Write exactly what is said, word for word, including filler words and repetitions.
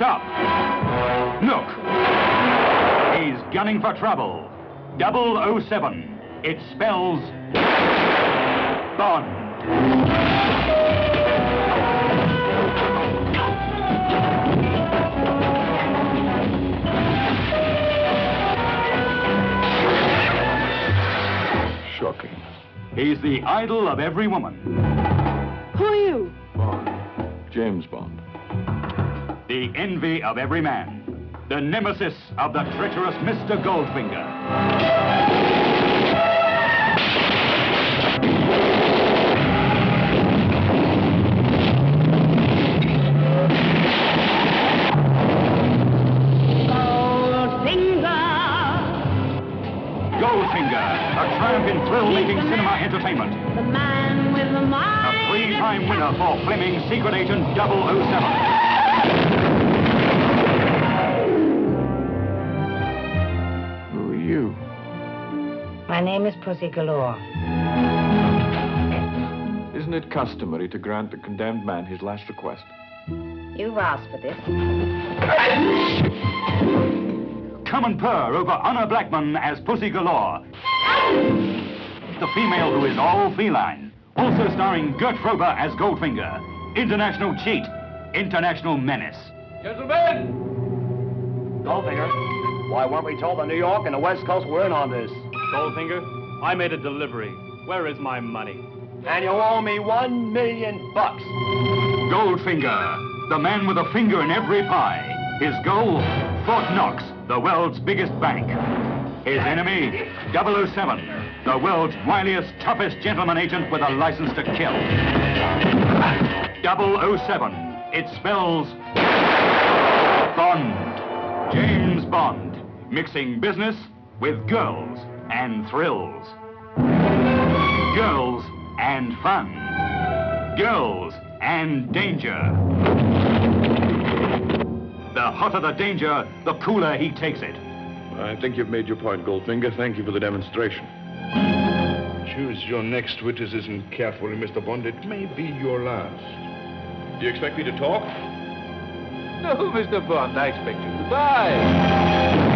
Stop. Look. He's gunning for trouble. double oh seven. It spells Bond. Shocking. He's the idol of every woman. Who are you? Bond. James Bond. The envy of every man. The nemesis of the treacherous Mister Goldfinger. Goldfinger. Goldfinger. A triumph in thrill-making cinema entertainment. The man with the mind. A three-time winner for Fleming's Secret Agent double oh seven. Who are you? My name is Pussy Galore. Isn't it customary to grant the condemned man his last request? You've asked for this. Come and purr over Honor Blackman as Pussy Galore. The female who is all feline. Also starring Gert Fröbe as Goldfinger. International cheat. International menace. Gentlemen! Goldfinger, why weren't we told that New York and the West Coast were in on this? Goldfinger, I made a delivery. Where is my money? And you owe me one million bucks. Goldfinger, the man with a finger in every pie. His goal, Fort Knox, the world's biggest bank. His enemy, double oh seven, the world's wiliest, toughest gentleman agent with a license to kill. double oh seven, it spells Bond. James Bond, mixing business with girls and thrills. Girls and fun. Girls and danger. The hotter the danger, the cooler he takes it. I think you've made your point, Goldfinger. Thank you for the demonstration. Choose your next witticism carefully, Mister Bond. It may be your last. Do you expect me to talk? No, Mister Bond, I expect you to die.